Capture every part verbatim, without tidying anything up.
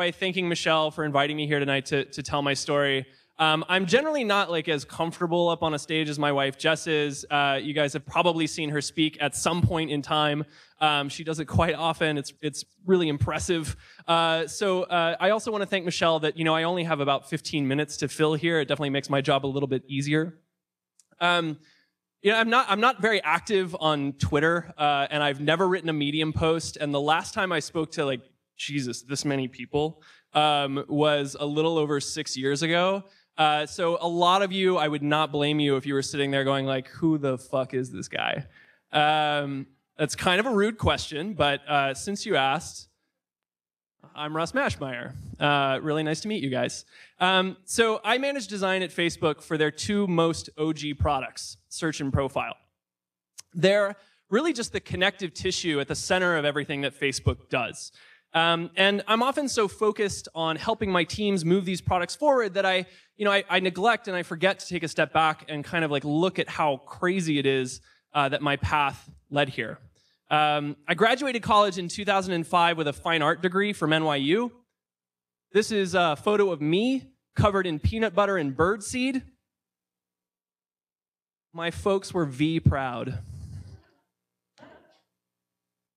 by thanking Michelle for inviting me here tonight to, to tell my story. Um, I'm generally not like as comfortable up on a stage as my wife Jess is. Uh, you guys have probably seen her speak at some point in time. Um, she does it quite often. It's it's really impressive. Uh, so uh, I also want to thank Michelle that you know I only have about fifteen minutes to fill here. It definitely makes my job a little bit easier. Um, you know, I'm not I'm not very active on Twitter, uh, and I've never written a Medium post. And the last time I spoke to like Jesus, this many people um, was a little over six years ago. Uh, so a lot of you, I would not blame you if you were sitting there going like, who the fuck is this guy? Um, that's kind of a rude question, but uh, since you asked, I'm Russ Mashmeyer. Uh, really nice to meet you guys. Um, so I manage design at Facebook for their two most O G products, Search and Profile. They're really just the connective tissue at the center of everything that Facebook does. Um, and I'm often so focused on helping my teams move these products forward that I, you know, I, I neglect and I forget to take a step back and kind of like look at how crazy it is uh, that my path led here. Um, I graduated college in two thousand five with a fine art degree from N Y U. This is a photo of me covered in peanut butter and birdseed. My folks were V proud.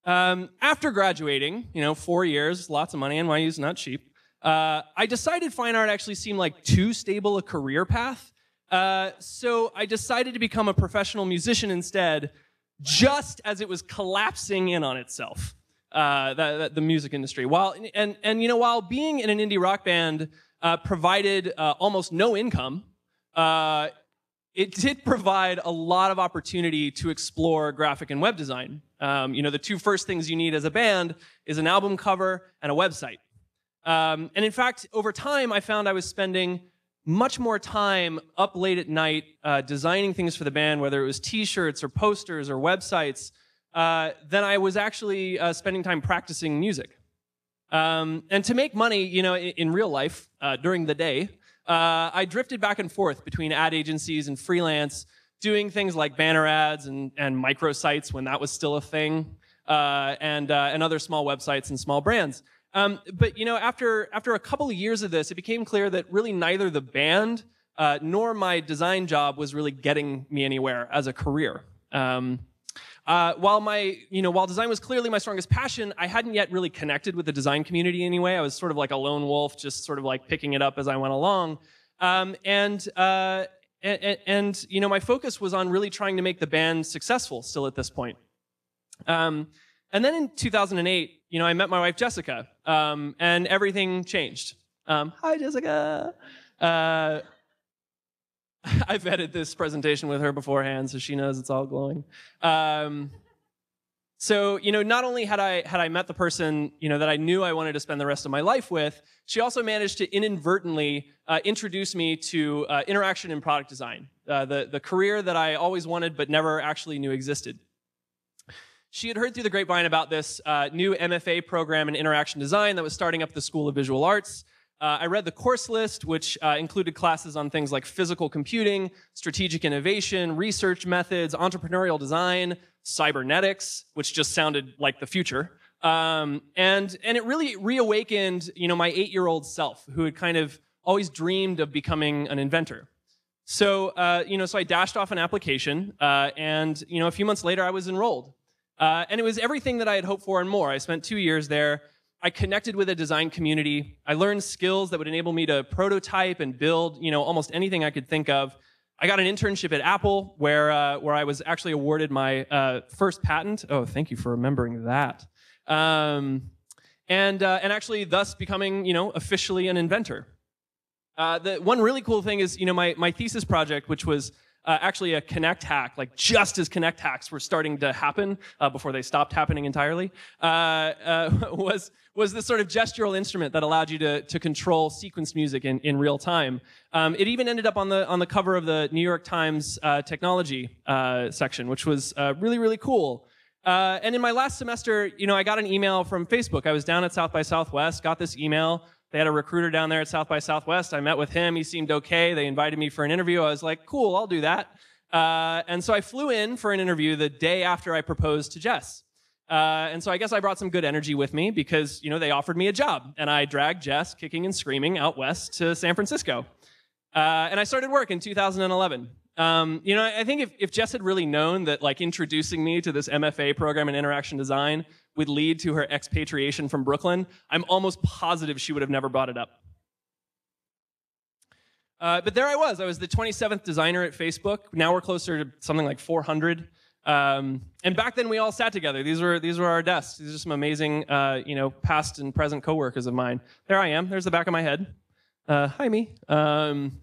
Um, after graduating, you know, four years, lots of money, N Y U's not cheap, uh, I decided fine art actually seemed like too stable a career path, uh, so I decided to become a professional musician instead, just as it was collapsing in on itself, uh, the, the music industry. While, and, and, you know, while being in an indie rock band uh, provided uh, almost no income, uh, it did provide a lot of opportunity to explore graphic and web design. Um, you know, the two first things you need as a band is an album cover and a website. Um, and in fact, over time, I found I was spending much more time up late at night uh, designing things for the band, whether it was t-shirts or posters or websites, uh, than I was actually uh, spending time practicing music. Um, and to make money, you know, in, in real life, uh, during the day, Uh, I drifted back and forth between ad agencies and freelance, doing things like banner ads and, and microsites when that was still a thing, uh, and, uh, and other small websites and small brands. Um, but you know, after, after a couple of years of this, it became clear that really neither the band uh, nor my design job was really getting me anywhere as a career. Um, uh, while, my, you know, while design was clearly my strongest passion, I hadn't yet really connected with the design community anyway. I was sort of like a lone wolf, just sort of like picking it up as I went along. Um, and, uh, and, and you know, my focus was on really trying to make the band successful still at this point. Um, and then in two thousand eight, you know, I met my wife, Jessica, um, and everything changed. Um, hi, Jessica. Uh, I've edited this presentation with her beforehand, so she knows it's all glowing. Um, so, you know, not only had I had I met the person, you know, that I knew I wanted to spend the rest of my life with, she also managed to inadvertently uh, introduce me to uh, interaction and product design, uh, the, the career that I always wanted but never actually knew existed. She had heard through the grapevine about this uh, new M F A program in interaction design that was starting up the School of Visual Arts. Uh, I read the course list, which uh, included classes on things like physical computing, strategic innovation, research methods, entrepreneurial design, cybernetics, which just sounded like the future. Um, and, and it really reawakened, you know, my eight-year-old self, who had kind of always dreamed of becoming an inventor. So, uh, you know, so I dashed off an application, uh, and, you know, a few months later I was enrolled. Uh, and it was everything that I had hoped for and more. I spent two years there. I connected with a design community. I learned skills that would enable me to prototype and build, you know, almost anything I could think of. I got an internship at Apple where, uh, where I was actually awarded my uh, first patent. Oh, thank you for remembering that. Um, and, uh, and actually thus becoming, you know, officially an inventor. Uh, the one really cool thing is, you know, my, my thesis project, which was uh, actually a Kinect hack, like just as Kinect hacks were starting to happen uh, before they stopped happening entirely, uh, uh, was... was this sort of gestural instrument that allowed you to, to control sequenced music in, in real time. Um, it even ended up on the, on the cover of the New York Times uh, technology uh, section, which was uh, really, really cool. Uh, and in my last semester, you know, I got an email from Facebook. I was down at South by Southwest, got this email. They had a recruiter down there at South by Southwest. I met with him. He seemed okay. They invited me for an interview. I was like, cool, I'll do that. Uh, and so I flew in for an interview the day after I proposed to Jess. Uh, and so I guess I brought some good energy with me because, you know, they offered me a job. And I dragged Jess, kicking and screaming, out west to San Francisco. Uh, and I started work in two thousand eleven. Um, you know, I think if, if Jess had really known that, like, introducing me to this M F A program in interaction design would lead to her expatriation from Brooklyn, I'm almost positive she would have never brought it up. Uh, but there I was. I was the twenty-seventh designer at Facebook. Now we're closer to something like four hundred. Um, and back then we all sat together. These were, these were our desks. These are some amazing, uh, you know, past and present coworkers of mine. There I am. There's the back of my head. Uh, hi, me. Um,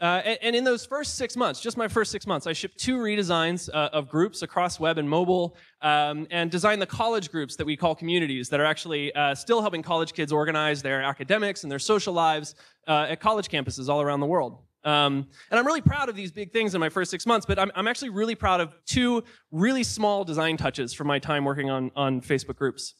uh, and, and in those first six months, just my first six months, I shipped two redesigns uh, of groups across web and mobile, um, and designed the college groups that we call communities that are actually uh, still helping college kids organize their academics and their social lives uh, at college campuses all around the world. Um, and I'm really proud of these big things in my first six months, but I'm, I'm actually really proud of two really small design touches from my time working on, on Facebook groups.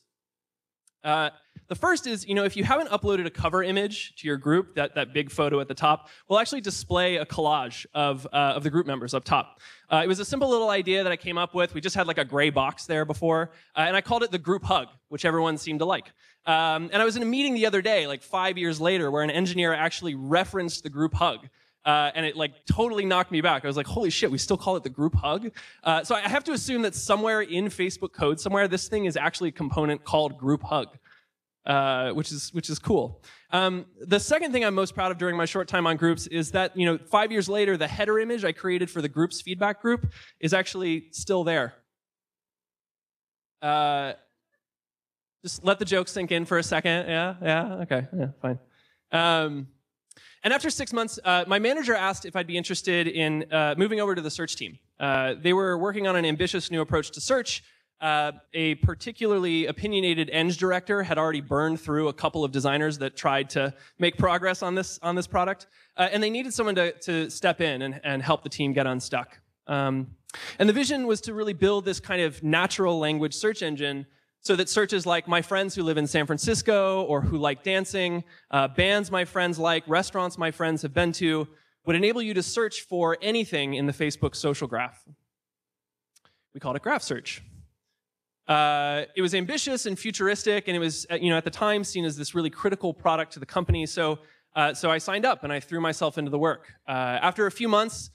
Uh, the first is, you know, if you haven't uploaded a cover image to your group, that, that big photo at the top, we'll actually display a collage of, uh, of the group members up top. Uh, it was a simple little idea that I came up with. We just had like a gray box there before, uh, and I called it the group hug, which everyone seemed to like. Um, and I was in a meeting the other day, like five years later, where an engineer actually referenced the group hug. Uh, and it like totally knocked me back. I was like, holy shit, we still call it the group hug? Uh, so I have to assume that somewhere in Facebook code, somewhere, this thing is actually a component called group hug, uh, which is which is cool. Um, the second thing I'm most proud of during my short time on groups is that, you know, five years later, the header image I created for the groups feedback group is actually still there. Uh, just let the joke sink in for a second. Yeah, yeah, okay, yeah, fine. Um, And after six months, uh, my manager asked if I'd be interested in uh, moving over to the search team. Uh, they were working on an ambitious new approach to search. Uh, a particularly opinionated eng director had already burned through a couple of designers that tried to make progress on this, on this product. Uh, and they needed someone to, to step in and, and help the team get unstuck. Um, and the vision was to really build this kind of natural language search engine so that searches like my friends who live in San Francisco or who like dancing, uh, bands my friends like, restaurants my friends have been to, would enable you to search for anything in the Facebook social graph. We called it Graph Search. Uh, it was ambitious and futuristic, and it was, you know, at the time seen as this really critical product to the company. So, uh, so I signed up and I threw myself into the work. Uh, after a few months,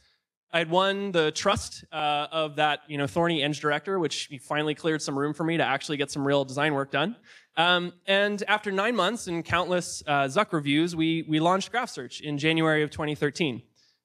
I had won the trust uh, of that, you know, thorny eng director, which finally cleared some room for me to actually get some real design work done. Um, and after nine months and countless uh, Zuck reviews, we, we launched Graph Search in January of twenty thirteen.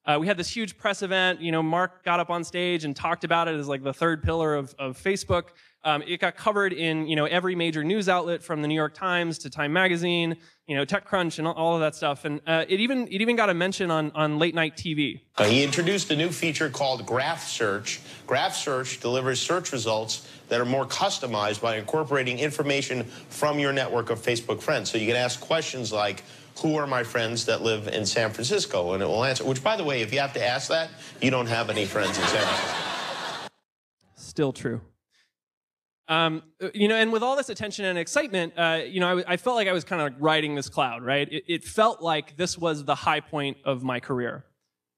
Uh, we had this huge press event. You know, Mark got up on stage and talked about it as like the third pillar of, of Facebook. Um, it got covered in, you know, every major news outlet from the New York Times to Time Magazine, you know, TechCrunch and all of that stuff. And uh, it even it even got a mention on, on late night T V. He introduced a new feature called Graph Search. Graph Search delivers search results that are more customized by incorporating information from your network of Facebook friends. So you can ask questions like, who are my friends that live in San Francisco? And it will answer, which, by the way, if you have to ask that, you don't have any friends in San Francisco. Still true. Um, you know, and with all this attention and excitement, uh, you know, I, I felt like I was kind of like riding this cloud, right? It, it felt like this was the high point of my career.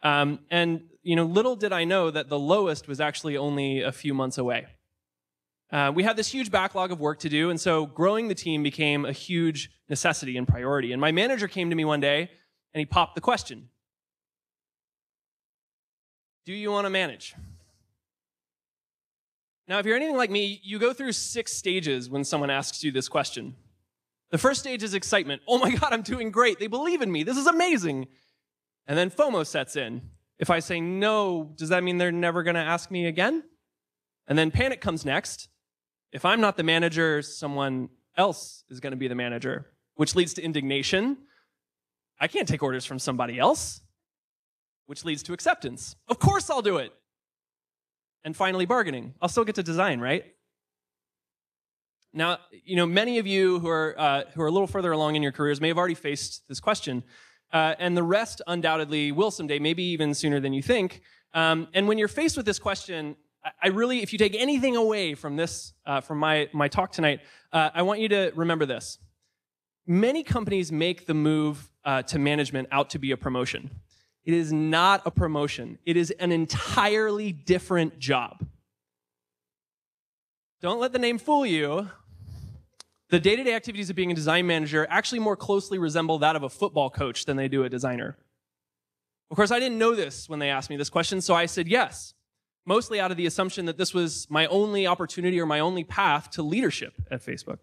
Um, and, you know, little did I know that the lowest was actually only a few months away. Uh, we had this huge backlog of work to do, and so growing the team became a huge necessity and priority. And my manager came to me one day, and he popped the question. Do you want to manage? Now, if you're anything like me, you go through six stages when someone asks you this question. The first stage is excitement. Oh my God, I'm doing great. They believe in me. This is amazing. And then FOMO sets in. If I say no, does that mean they're never going to ask me again? And then panic comes next. If I'm not the manager, someone else is going to be the manager, which leads to indignation. I can't take orders from somebody else, which leads to acceptance. Of course I'll do it. And finally, bargaining. I'll still get to design, right? Now, you know, many of you who are, uh, who are a little further along in your careers may have already faced this question. Uh, and the rest undoubtedly will someday, maybe even sooner than you think. Um, and when you're faced with this question, I really, if you take anything away from this, uh, from my, my talk tonight, uh, I want you to remember this. Many companies make the move uh, to management out to be a promotion. It is not a promotion. It is an entirely different job. Don't let the name fool you. The day-to-day activities of being a design manager actually more closely resemble that of a football coach than they do a designer. Of course, I didn't know this when they asked me this question, so I said yes, mostly out of the assumption that this was my only opportunity or my only path to leadership at Facebook.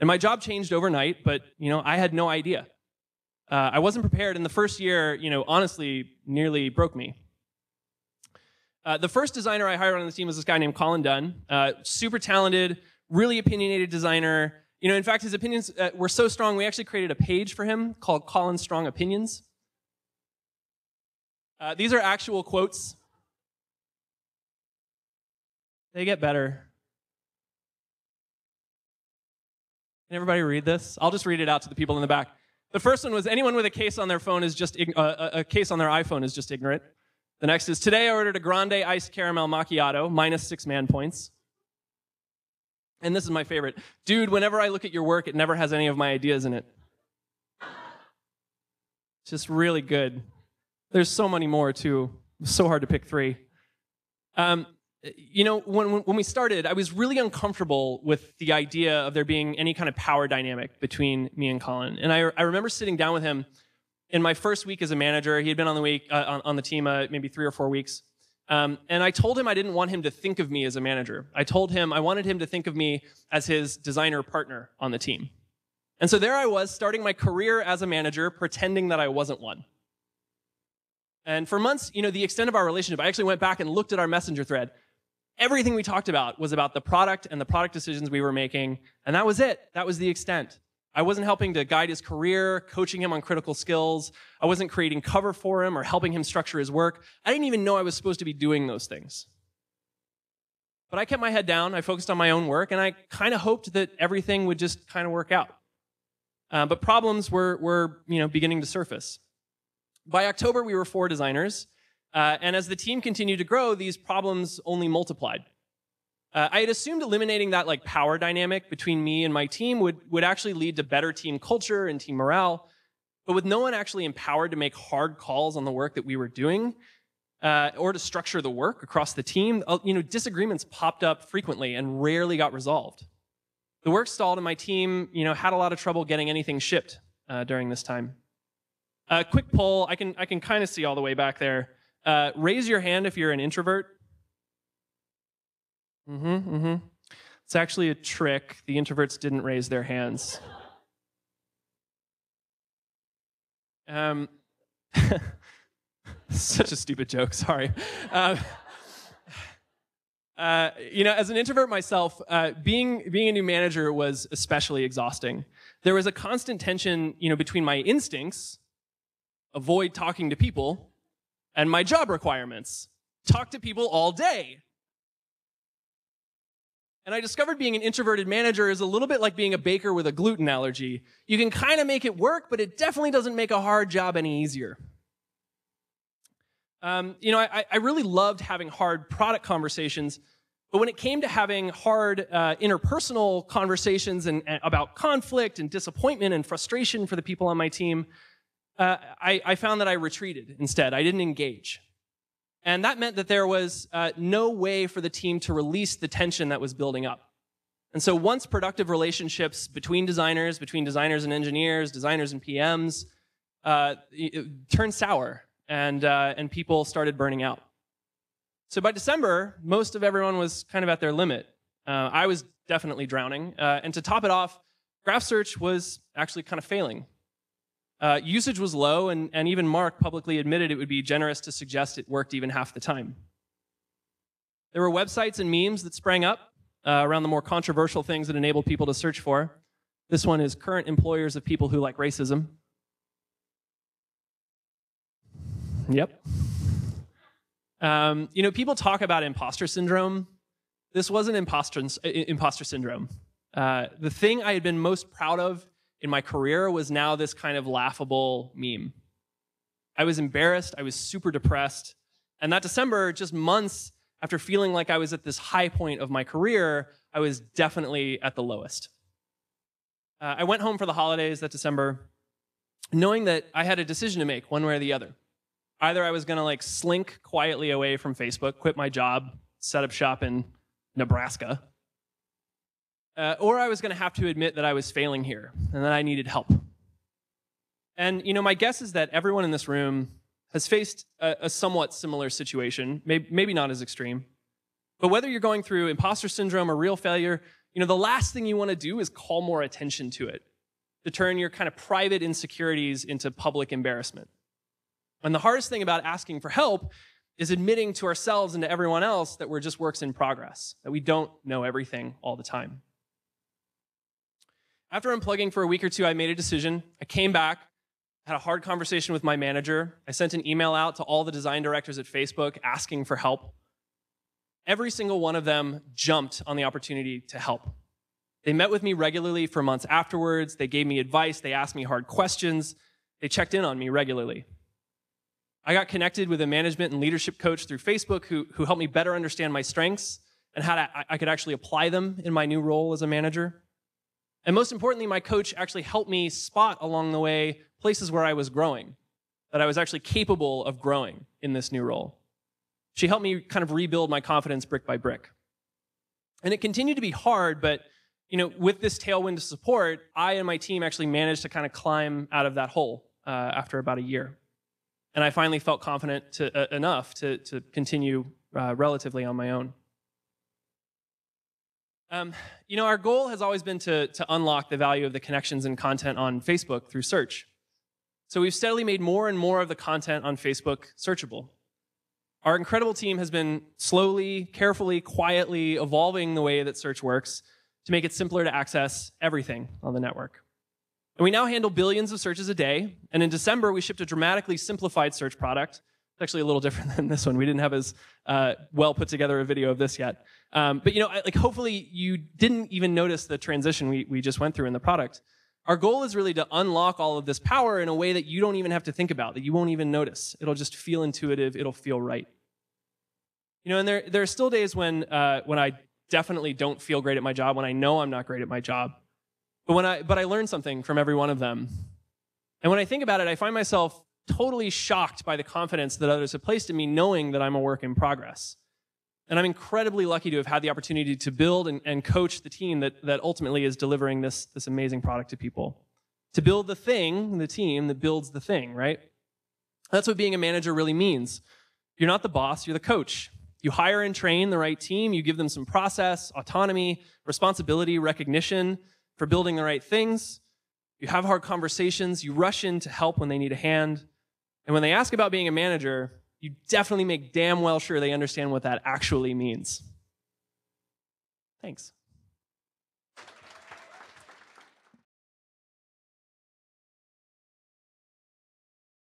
And my job changed overnight, but you know, I had no idea. Uh, I wasn't prepared, and the first year, you know, honestly, nearly broke me. Uh, the first designer I hired on the team was this guy named Colin Dunn, uh, super talented, really opinionated designer. You know, in fact, his opinions uh, were so strong, we actually created a page for him called Colin's Strong Opinions. Uh, these are actual quotes. They get better. Can everybody read this? I'll just read it out to the people in the back. The first one was, anyone with a case on their phone is just, uh, a case on their iPhone is just ignorant. The next is, today I ordered a grande iced caramel macchiato, minus six man points. And this is my favorite. Dude, whenever I look at your work, it never has any of my ideas in it. It's just really good. There's so many more, too. It's so hard to pick three. Um, you know, when, when we started, I was really uncomfortable with the idea of there being any kind of power dynamic between me and Colin. And I, I remember sitting down with him in my first week as a manager. He had been on the, week, uh, on, on the team uh, maybe three or four weeks. Um, and I told him I didn't want him to think of me as a manager. I told him I wanted him to think of me as his designer partner on the team. And so there I was, starting my career as a manager, pretending that I wasn't one. And for months, you know, the extent of our relationship, I actually went back and looked at our messenger thread. Everything we talked about was about the product and the product decisions we were making, and that was it. That was the extent. I wasn't helping to guide his career, coaching him on critical skills. I wasn't creating cover for him or helping him structure his work. I didn't even know I was supposed to be doing those things. But I kept my head down, I focused on my own work, and I kind of hoped that everything would just kind of work out. Uh, but problems were, were you know, beginning to surface. By October, we were four designers, uh, and as the team continued to grow, these problems only multiplied. Uh, I had assumed eliminating that like power dynamic between me and my team would, would actually lead to better team culture and team morale, but with no one actually empowered to make hard calls on the work that we were doing, uh, or to structure the work across the team, you know, disagreements popped up frequently and rarely got resolved. The work stalled, and my team, you know, had a lot of trouble getting anything shipped uh, during this time. A uh, quick poll, I can, I can kind of see all the way back there. Uh, raise your hand if you're an introvert. Mm-hmm, mm-hmm. It's actually a trick. The introverts didn't raise their hands. Um, such a stupid joke, sorry. Uh, uh, you know, as an introvert myself, uh, being, being a new manager was especially exhausting. There was a constant tension, you know, between my instincts, avoid talking to people, and my job requirements, talk to people all day. And I discovered being an introverted manager is a little bit like being a baker with a gluten allergy. You can kind of make it work, but it definitely doesn't make a hard job any easier. Um, you know, I, I really loved having hard product conversations, but when it came to having hard uh, interpersonal conversations and, and about conflict and disappointment and frustration for the people on my team, Uh, I, I found that I retreated instead. I didn't engage. And that meant that there was uh, no way for the team to release the tension that was building up. And so once productive relationships between designers, between designers and engineers, designers and P Ms, uh, turned sour, and, uh, and people started burning out. So by December, most of everyone was kind of at their limit. Uh, I was definitely drowning. Uh, and to top it off, Graph Search was actually kind of failing. Uh, usage was low, and, and even Mark publicly admitted it would be generous to suggest it worked even half the time. There were websites and memes that sprang up uh, around the more controversial things that enabled people to search for. This one is current employers of people who like racism. Yep. Um, you know, people talk about imposter syndrome. This wasn't imposter, imposter syndrome. Uh, the thing I had been most proud of in my career was now this kind of laughable meme. I was embarrassed, I was super depressed, and that December, just months after feeling like I was at this high point of my career, I was definitely at the lowest. Uh, I went home for the holidays that December, knowing that I had a decision to make one way or the other. Either I was gonna like slink quietly away from Facebook, quit my job, set up shop in Nebraska, Uh, or I was going to have to admit that I was failing here and that I needed help. And you know, my guess is that everyone in this room has faced a, a somewhat similar situation, may, maybe not as extreme. But whether you're going through imposter syndrome or real failure, you know, the last thing you want to do is call more attention to it, to turn your kind of private insecurities into public embarrassment. And the hardest thing about asking for help is admitting to ourselves and to everyone else that we're just works in progress, that we don't know everything all the time. After unplugging for a week or two, I made a decision. I came back, had a hard conversation with my manager. I sent an email out to all the design directors at Facebook asking for help. Every single one of them jumped on the opportunity to help. They met with me regularly for months afterwards. They gave me advice. They asked me hard questions. They checked in on me regularly. I got connected with a management and leadership coach through Facebook who, who helped me better understand my strengths and how to, I could actually apply them in my new role as a manager. And most importantly, my coach actually helped me spot along the way places where I was growing, that I was actually capable of growing in this new role. She helped me kind of rebuild my confidence brick by brick. And it continued to be hard, but you know, with this tailwind of support, I and my team actually managed to kind of climb out of that hole uh, after about a year. And I finally felt confident to, uh, enough to, to continue uh, relatively on my own. Um, you know, our goal has always been to, to unlock the value of the connections and content on Facebook through search. So we've steadily made more and more of the content on Facebook searchable. Our incredible team has been slowly, carefully, quietly evolving the way that search works to make it simpler to access everything on the network. And we now handle billions of searches a day. And in December, we shipped a dramatically simplified search product. It's actually a little different than this one. We didn't have as uh, well put together a video of this yet. Um, but you know, like hopefully you didn't even notice the transition we, we just went through in the product. Our goal is really to unlock all of this power in a way that you don't even have to think about, that you won't even notice. It'll just feel intuitive. It'll feel right. You know, and there, there are still days when, uh, when I definitely don't feel great at my job, when I know I'm not great at my job. But, when I, but I learned something from every one of them. And when I think about it, I find myself totally shocked by the confidence that others have placed in me, knowing that I'm a work in progress. And I'm incredibly lucky to have had the opportunity to build and, and coach the team that, that ultimately is delivering this, this amazing product to people. To build the thing, the team that builds the thing, right? That's what being a manager really means. You're not the boss, you're the coach. You hire and train the right team, you give them some process, autonomy, responsibility, recognition for building the right things. You have hard conversations, you rush in to help when they need a hand. And when they ask about being a manager, you definitely make damn well sure they understand what that actually means. Thanks.